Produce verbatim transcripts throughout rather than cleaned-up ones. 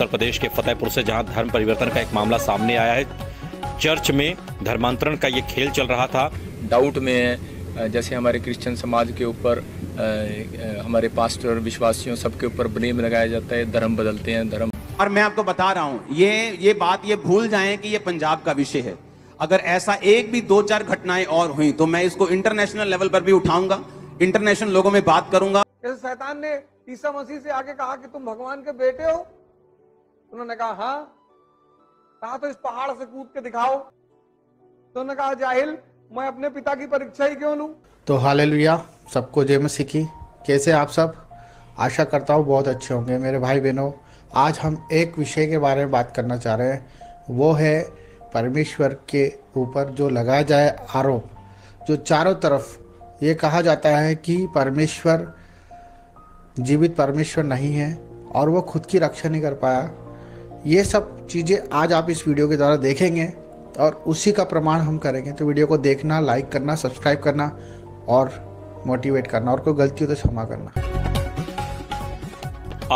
उत्तर प्रदेश के फतेहपुर से जहां धर्म परिवर्तन का एक मामला सामने आया है। चर्च में धर्मांतरण का ये खेल चल रहा था। डाउट में है, जैसे हमारे क्रिश्चियन समाज के ऊपर हमारे पास्टर विश्वासियों सबके ऊपर ब्लेम लगाया जाता है, धर्म बदलते हैं धर्म। और मैं आपको बता रहा हूँ ये ये बात ये भूल जाएं कि ये पंजाब का विषय है। अगर ऐसा एक भी दो चार घटनाएं और हुई तो मैं इसको इंटरनेशनल लेवल पर भी उठाऊंगा, इंटरनेशनल लोगों में बात करूंगा। शैतान ने ईसा मसीह से आके कहा कि तुम भगवान के बेटे हो, उन्होंने कहा हाँ, कहा तो इस पहाड़ से कूद के दिखाओ, तो उन्होंने कहा जाहिल मैं अपने पिता की परीक्षा ही क्यों लूं। तो हालेलुया, सबको जय मसीह की। कैसे आप सब? आशा करता हूँ बहुत अच्छे होंगे मेरे भाई बहनों। आज हम एक विषय के बारे में बात करना चाह रहे हैं, वो है परमेश्वर के ऊपर जो लगाया जाए आरोप। जो चारों तरफ ये कहा जाता है कि परमेश्वर जीवित परमेश्वर नहीं है और वो खुद की रक्षा नहीं कर पाया, ये सब चीज़ें आज आप इस वीडियो के द्वारा देखेंगे और उसी का प्रमाण हम करेंगे। तो वीडियो को देखना, लाइक करना, सब्सक्राइब करना और मोटिवेट करना, और कोई गलती हो तो क्षमा करना।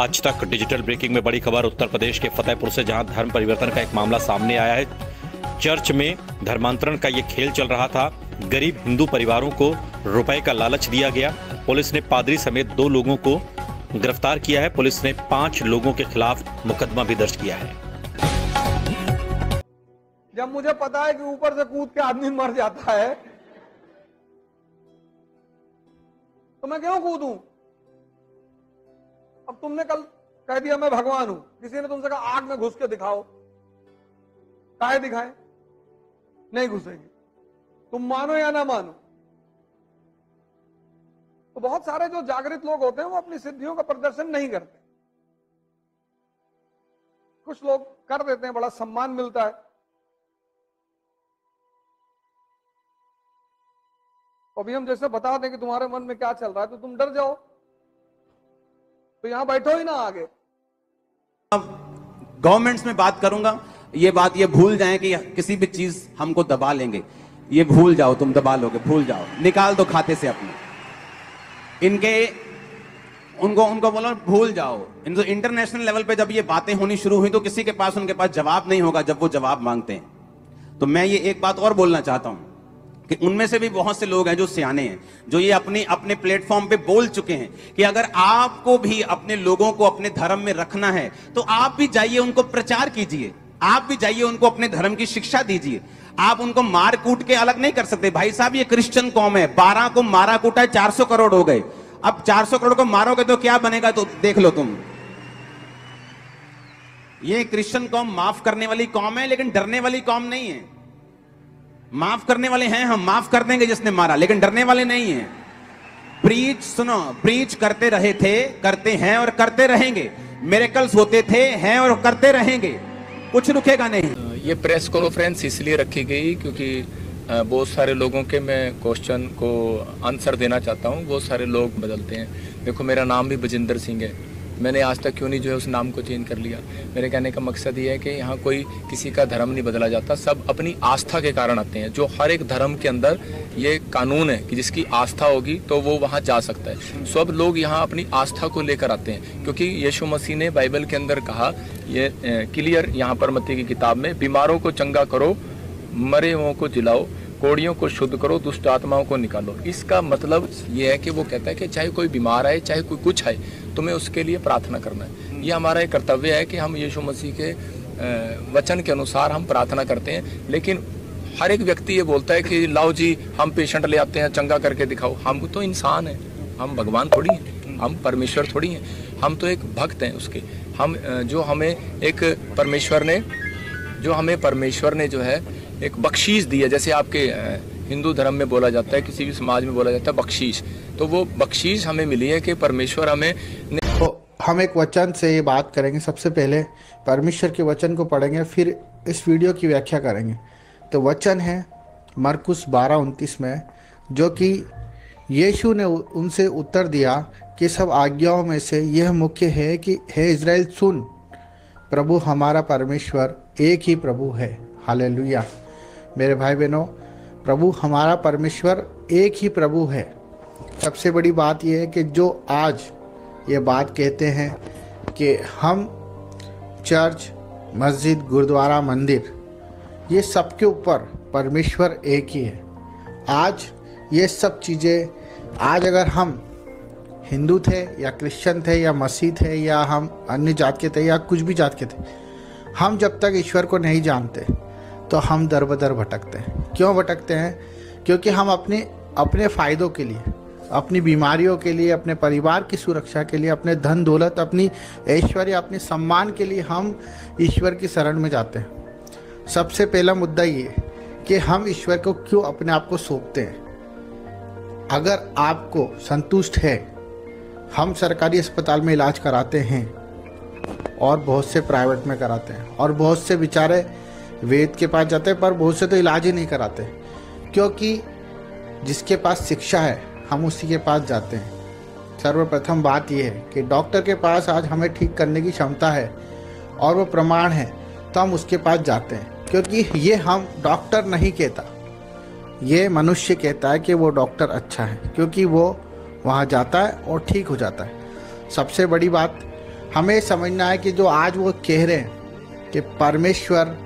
आज तक डिजिटल ब्रेकिंग में बड़ी खबर उत्तर प्रदेश के फतेहपुर से, जहां धर्म परिवर्तन का एक मामला सामने आया है। चर्च में धर्मांतरण का ये खेल चल रहा था। गरीब हिंदू परिवारों को रुपए का लालच दिया गया। पुलिस ने पादरी समेत दो लोगों को गिरफ्तार किया है। पुलिस ने पांच लोगों के खिलाफ मुकदमा भी दर्ज किया है। जब मुझे पता है कि ऊपर से कूद के आदमी मर जाता है तो मैं क्यों कूदूं? अब तुमने कल कह दिया मैं भगवान हूं, किसी ने तुमसे कहा आग में घुस के दिखाओ, काहे दिखाए? नहीं घुसेंगे, तुम मानो या ना मानो। तो बहुत सारे जो जागृत लोग होते हैं वो अपनी सिद्धियों का प्रदर्शन नहीं करते, कुछ लोग कर देते हैं, बड़ा सम्मान मिलता है। अभी हम जैसे बता दें कि तुम्हारे मन में क्या चल रहा है तो तुम डर जाओ, तो यहां बैठो ही ना। आगे गवर्नमेंट्स में बात करूंगा। ये बात ये भूल जाएं कि किसी भी चीज हमको दबा लेंगे, ये भूल जाओ, तुम दबा लोगे, भूल जाओ, निकाल दो खाते से अपने इनके, उनको उनको बोलो भूल जाओ। इंटरनेशनल लेवल पे जब ये बातें होनी शुरू हुई तो किसी के पास उनके पास जवाब नहीं होगा जब वो जवाब मांगते हैं। तो मैं ये एक बात और बोलना चाहता हूं कि उनमें से भी बहुत से लोग हैं जो सियाने हैं, जो ये अपने अपने प्लेटफॉर्म पे बोल चुके हैं कि अगर आपको भी अपने लोगों को अपने धर्म में रखना है तो आप भी जाइए उनको प्रचार कीजिए, आप भी जाइए उनको अपने धर्म की शिक्षा दीजिए। आप उनको मार कूट के अलग नहीं कर सकते। भाई साहब ये क्रिश्चियन कौम है, बारह को मारा कूटा चार सौ करोड़ हो गए। अब चार सौ करोड़ को मारोगे तो क्या बनेगा तो देख लो तुम। ये क्रिश्चियन कौम माफ करने वाली कौम है लेकिन डरने वाली कौम नहीं है। माफ करने वाले हैं हम, माफ कर देंगे जिसने मारा, लेकिन डरने वाले नहीं है। प्रीच सुनो, प्रीच करते रहे थे, करते हैं और करते रहेंगे। मिरेकल्स होते थे, हैं और करते रहेंगे, कुछ रुकेगा नहीं। ये प्रेस कॉन्फ्रेंस इसलिए रखी गई क्योंकि बहुत सारे लोगों के मैं क्वेश्चन को आंसर देना चाहता हूँ। बहुत सारे लोग बदलते हैं। देखो मेरा नाम भी बजिंदर सिंह है, मैंने आज तक क्यों नहीं जो है उस नाम को चेंज कर लिया। मेरे कहने का मकसद ये है कि यहाँ कोई किसी का धर्म नहीं बदला जाता, सब अपनी आस्था के कारण आते हैं। जो हर एक धर्म के अंदर ये कानून है कि जिसकी आस्था होगी तो वो वहाँ जा सकता है। सब लोग यहाँ अपनी आस्था को लेकर आते हैं क्योंकि यीशु मसीह ने बाइबल के अंदर कहा, ये क्लियर यहाँ पर मत्ती की किताब में, बीमारों को चंगा करो, मरे हुओं को जिलाओ, कोड़ियों को शुद्ध करो, दुष्ट आत्माओं को निकालो। इसका मतलब ये है कि वो कहता है कि चाहे कोई बीमार आए, चाहे कोई कुछ आए, तुम्हें उसके लिए प्रार्थना करना है। ये हमारा एक कर्तव्य है कि हम यीशु मसीह के वचन के अनुसार हम प्रार्थना करते हैं। लेकिन हर एक व्यक्ति ये बोलता है कि लाओ जी हम पेशेंट ले आते हैं, चंगा करके दिखाओ। हम तो इंसान हैं, हम भगवान थोड़ी हैं, हम परमेश्वर थोड़ी हैं, हम तो एक भक्त हैं उसके। हम जो हमें एक परमेश्वर ने जो हमें परमेश्वर ने जो है एक बख्शीश दी है। जैसे आपके हिंदू धर्म में बोला जाता है, किसी भी समाज में बोला जाता है बख्शीश, तो वो बख्शीश हमें मिली है कि परमेश्वर हमें। तो हम एक वचन से ये बात करेंगे, सबसे पहले परमेश्वर के वचन को पढ़ेंगे, फिर इस वीडियो की व्याख्या करेंगे। तो वचन है मरकुस बारह उनतीस में, जो कि यीशु ने उनसे उत्तर दिया कि सब आज्ञाओं में से यह मुख्य है कि हे इज़राइल सुन, प्रभु हमारा परमेश्वर एक ही प्रभु है। हालेलुया मेरे भाई बहनों, प्रभु हमारा परमेश्वर एक ही प्रभु है। सबसे बड़ी बात यह है कि जो आज ये बात कहते हैं कि हम चर्च, मस्जिद, गुरुद्वारा, मंदिर, ये सब के ऊपर परमेश्वर एक ही है। आज ये सब चीज़ें, आज अगर हम हिंदू थे या क्रिश्चियन थे या मसीह थे या हम अन्य जात के थे या कुछ भी जात के थे, हम जब तक ईश्वर को नहीं जानते तो हम दर बदर भटकते हैं। क्यों भटकते हैं? क्योंकि हम अपने अपने फ़ायदों के लिए, अपनी बीमारियों के लिए, अपने परिवार की सुरक्षा के लिए, अपने धन दौलत, अपनी ऐश्वर्य, अपने सम्मान के लिए हम ईश्वर की शरण में जाते हैं। सबसे पहला मुद्दा ये कि हम ईश्वर को क्यों अपने आप को सौंपते हैं। अगर आपको संतुष्ट है, हम सरकारी अस्पताल में इलाज कराते हैं और बहुत से प्राइवेट में कराते हैं और बहुत से बेचारे वेद के पास जाते हैं पर बहुत से तो इलाज ही नहीं कराते, क्योंकि जिसके पास शिक्षा है हम उसी के पास जाते हैं। सर्वप्रथम बात यह है कि डॉक्टर के पास आज हमें ठीक करने की क्षमता है और वो प्रमाण है तो हम उसके पास जाते हैं, क्योंकि ये हम डॉक्टर नहीं कहता, ये मनुष्य कहता है कि वो डॉक्टर अच्छा है, क्योंकि वो वहाँ जाता है और ठीक हो जाता है। सबसे बड़ी बात हमें समझना है कि जो आज वो कह रहे हैं कि परमेश्वर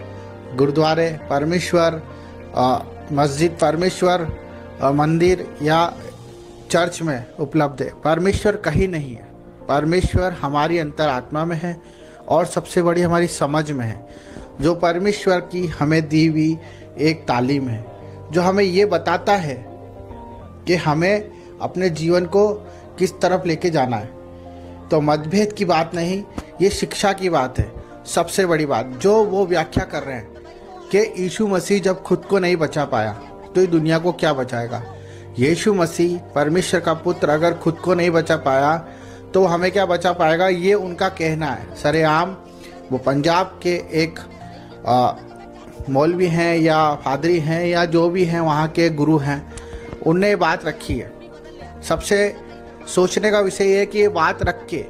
गुरुद्वारे, परमेश्वर मस्जिद, परमेश्वर मंदिर या चर्च में उपलब्ध है, परमेश्वर कहीं नहीं है। परमेश्वर हमारी अंतरात्मा में है और सबसे बड़ी हमारी समझ में है, जो परमेश्वर की हमें दी हुई एक तालीम है, जो हमें ये बताता है कि हमें अपने जीवन को किस तरफ लेके जाना है। तो मतभेद की बात नहीं, ये शिक्षा की बात है। सबसे बड़ी बात जो वो व्याख्या कर रहे हैं कि यीशु मसीह जब खुद को नहीं बचा पाया तो ये दुनिया को क्या बचाएगा। यीशु मसीह परमेश्वर का पुत्र अगर खुद को नहीं बचा पाया तो हमें क्या बचा पाएगा, ये उनका कहना है। सरेआम वो पंजाब के एक मौलवी हैं या फादरी हैं या जो भी हैं, वहाँ के गुरु हैं, उनने ये बात रखी है। सबसे सोचने का विषय ये है कि ये बात रख के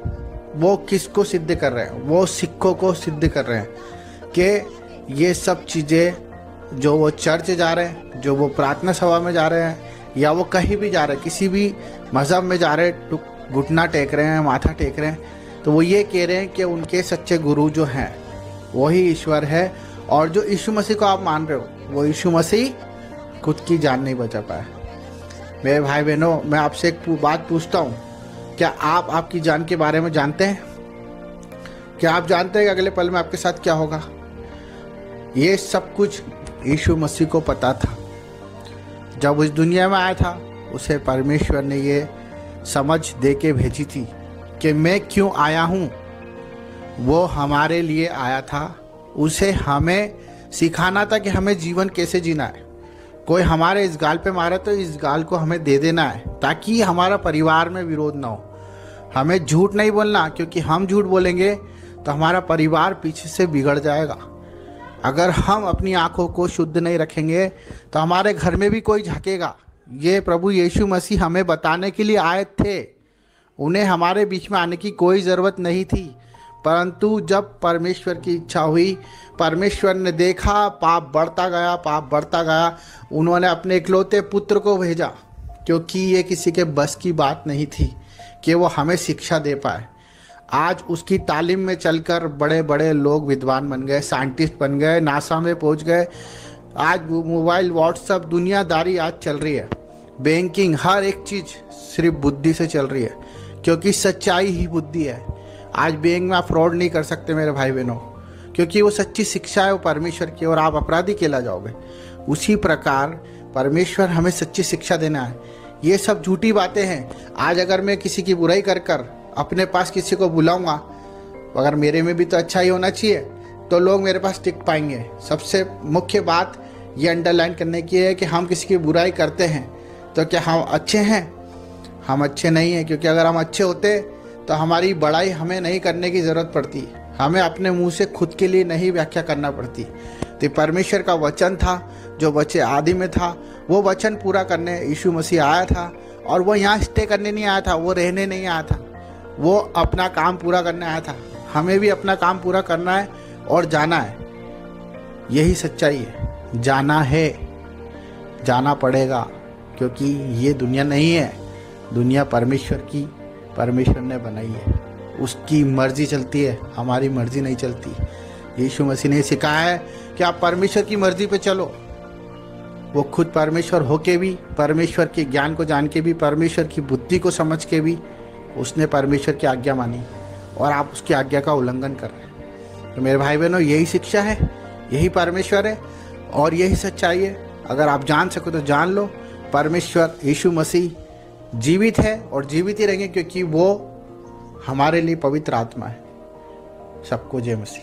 वो किसको सिद्ध कर रहे हैं। वो सिखों को सिद्ध कर रहे हैं कि ये सब चीज़ें जो वो चर्च जा रहे हैं, जो वो प्रार्थना सभा में जा रहे हैं या वो कहीं भी जा रहे, किसी भी मज़हब में जा रहे, घुटना टेक रहे हैं, माथा टेक रहे हैं, तो वो ये कह रहे हैं कि उनके सच्चे गुरु जो हैं वही ईश्वर है, और जो यीशु मसीह को आप मान रहे हो वो यीशु मसीह खुद की जान नहीं बचा पाया। मेरे भाई बहनों, मैं आपसे एक बात पूछता हूँ, क्या आप आपकी जान के बारे में जानते हैं? क्या आप जानते हैं कि अगले पल में आपके साथ क्या होगा? ये सब कुछ यीशु मसीह को पता था। जब उस दुनिया में आया था उसे परमेश्वर ने ये समझ दे के भेजी थी कि मैं क्यों आया हूँ। वो हमारे लिए आया था, उसे हमें सिखाना था कि हमें जीवन कैसे जीना है। कोई हमारे इस गाल पे मारा तो इस गाल को हमें दे देना है ताकि हमारा परिवार में विरोध ना हो। हमें झूठ नहीं बोलना, क्योंकि हम झूठ बोलेंगे तो हमारा परिवार पीछे से बिगड़ जाएगा। अगर हम अपनी आँखों को शुद्ध नहीं रखेंगे तो हमारे घर में भी कोई झांकेगा। ये प्रभु यीशु मसीह हमें बताने के लिए आए थे, उन्हें हमारे बीच में आने की कोई ज़रूरत नहीं थी। परंतु जब परमेश्वर की इच्छा हुई, परमेश्वर ने देखा पाप बढ़ता गया, पाप बढ़ता गया, उन्होंने अपने इकलौते पुत्र को भेजा, क्योंकि ये किसी के बस की बात नहीं थी कि वो हमें शिक्षा दे पाए। आज उसकी तालीम में चलकर बड़े बड़े लोग विद्वान बन गए, साइंटिस्ट बन गए, नासा में पहुंच गए। आज मोबाइल, व्हाट्सएप, दुनियादारी आज चल रही है, बैंकिंग, हर एक चीज़ सिर्फ बुद्धि से चल रही है, क्योंकि सच्चाई ही बुद्धि है। आज बैंक में आप फ्रॉड नहीं कर सकते मेरे भाई बहनों, क्योंकि वो सच्ची शिक्षा है, वो परमेश्वर की, और आप अपराधी कहला जाओगे। उसी प्रकार परमेश्वर हमें सच्ची शिक्षा देना है। ये सब झूठी बातें हैं। आज अगर मैं किसी की बुराई कर कर अपने पास किसी को बुलाऊंगा, अगर मेरे में भी तो अच्छा ही होना चाहिए, तो लोग मेरे पास टिक पाएंगे। सबसे मुख्य बात ये अंडरलाइन करने की है कि हम किसी की बुराई करते हैं तो क्या हम अच्छे हैं? हम अच्छे नहीं हैं, क्योंकि अगर हम अच्छे होते तो हमारी बड़ाई हमें नहीं करने की ज़रूरत पड़ती, हमें अपने मुंह से खुद के लिए नहीं व्याख्या करना पड़ती। तो परमेश्वर का वचन था, जो बच्चे आदि में था, वो वचन पूरा करने यीशु मसीह आया था, और वो यहाँ स्टे करने नहीं आया था, वो रहने नहीं आया था, वो अपना काम पूरा करने आया था। हमें भी अपना काम पूरा करना है और जाना है। यही सच्चाई है, जाना है, जाना पड़ेगा, क्योंकि ये दुनिया नहीं है, दुनिया परमेश्वर की, परमेश्वर ने बनाई है। उसकी मर्जी चलती है, हमारी मर्जी नहीं चलती। यीशु मसीह ने सिखाया है कि आप परमेश्वर की मर्जी पे चलो। वो खुद परमेश्वर होके भी, परमेश्वर के ज्ञान को जान के भी, परमेश्वर की बुद्धि को समझ के भी उसने परमेश्वर की आज्ञा मानी, और आप उसकी आज्ञा का उल्लंघन कर रहे हैं। तो मेरे भाई बहनों, यही शिक्षा है, यही परमेश्वर है और यही सच्चाई है। अगर आप जान सको तो जान लो, परमेश्वर यीशु मसीह जीवित है और जीवित ही रहेंगे, क्योंकि वो हमारे लिए पवित्र आत्मा है। सबको जय मसीह।